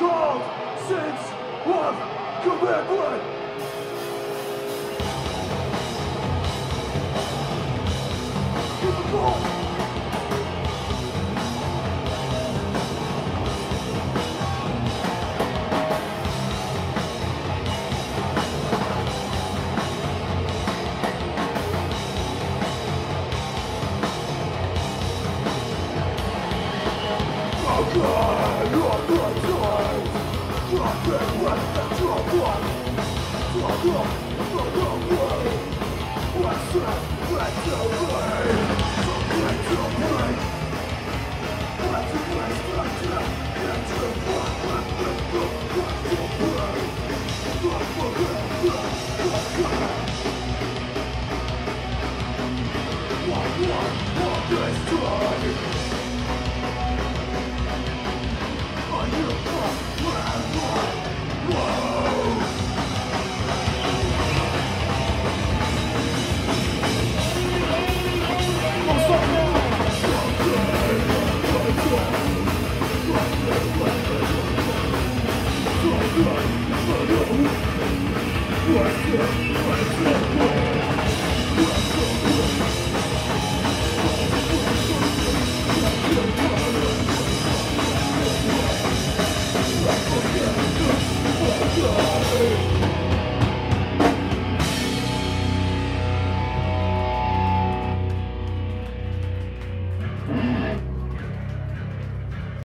called Sins of Commintment. Give the ball. Come on.